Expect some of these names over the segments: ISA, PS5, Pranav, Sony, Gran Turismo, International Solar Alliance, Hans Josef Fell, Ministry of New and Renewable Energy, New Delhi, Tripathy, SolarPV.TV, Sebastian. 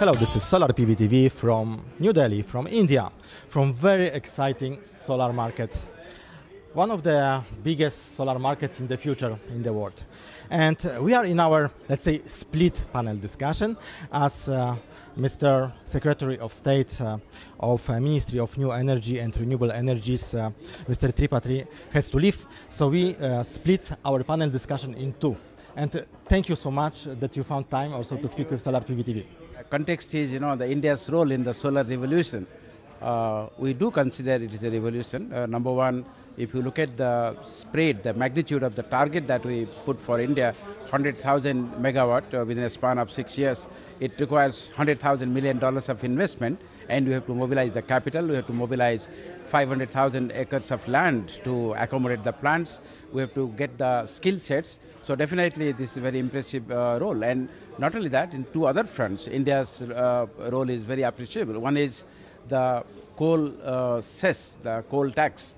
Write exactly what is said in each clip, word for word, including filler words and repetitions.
Hello, this is Solar P V T V from New Delhi, from India, from very exciting solar market. One of the biggest solar markets in the future in the world. And we are in our, let's say, split panel discussion as uh, Mister Secretary of State uh, of uh, Ministry of New Energy and Renewable Energies, uh, Mister Tripathy, has to leave. So we uh, split our panel discussion in two. And uh, thank you so much that you found time also thank to speak you. With Solar P V T V. The context is, you know, the India's role in the solar revolution. Uh, we do consider it is a revolution. Uh, number one, if you look at the spread, the magnitude of the target that we put for India, one hundred thousand megawatt uh, within a span of six years, it requires one hundred thousand million dollars of investment, and we have to mobilize the capital, we have to mobilize five hundred thousand acres of land to accommodate the plants, we have to get the skill sets. So definitely this is a very impressive uh, role. And not only that, in two other fronts, India's uh, role is very appreciable. One is the coal uh, cess, the coal tax.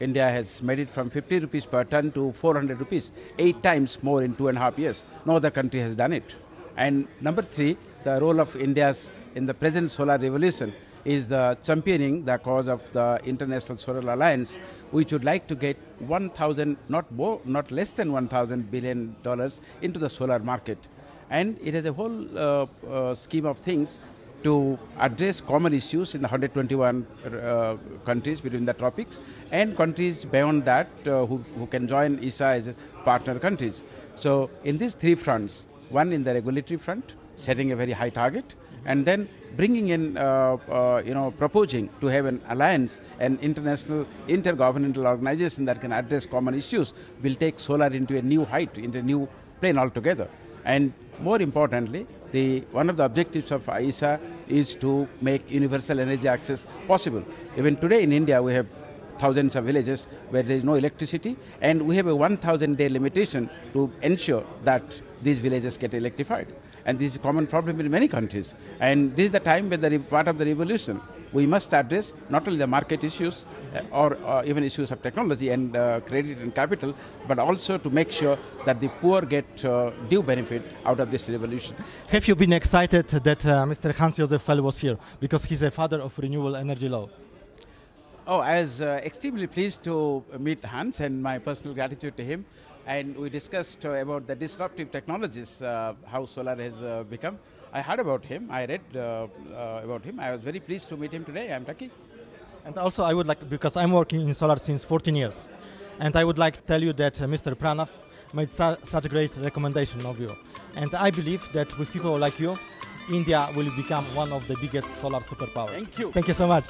India has made it from fifty rupees per ton to four hundred rupees, eight times more in two and a half years. No other country has done it. And number three, the role of India's in the present solar revolution is the championing the cause of the International Solar Alliance, which would like to get one thousand, not more, not less than one thousand billion dollars into the solar market. And it has a whole uh, uh, scheme of things to address common issues in the one hundred twenty-one uh, countries between the tropics and countries beyond that uh, who, who can join I S A as partner countries. So in these three fronts, one in the regulatory front, setting a very high target, and then bringing in, uh, uh, you know, proposing to have an alliance, an international intergovernmental organization that can address common issues, will take solar into a new height, into a new plane altogether. And more importantly, the, one of the objectives of I S A is to make universal energy access possible. Even today in India, we have thousands of villages where there is no electricity, and we have a one thousand day limitation to ensure that these villages get electrified. And this is a common problem in many countries. And this is the time when the part of the revolution, we must address not only the market issues uh, or uh, even issues of technology and uh, credit and capital, but also to make sure that the poor get uh, due benefit out of this revolution. Have you been excited that uh, Mister Hans Josef Fell was here, because he's a father of renewable energy law? Oh, I was uh, extremely pleased to meet Hans, and my personal gratitude to him. And we discussed uh, about the disruptive technologies, uh, how solar has uh, become. I heard about him, I read uh, uh, about him. I was very pleased to meet him today. I'm lucky. And also I would like, because I'm working in solar since fourteen years, and I would like to tell you that uh, Mister Pranav made su such a great recommendation of you. And I believe that with people like you, India will become one of the biggest solar superpowers. Thank you. Thank you so much.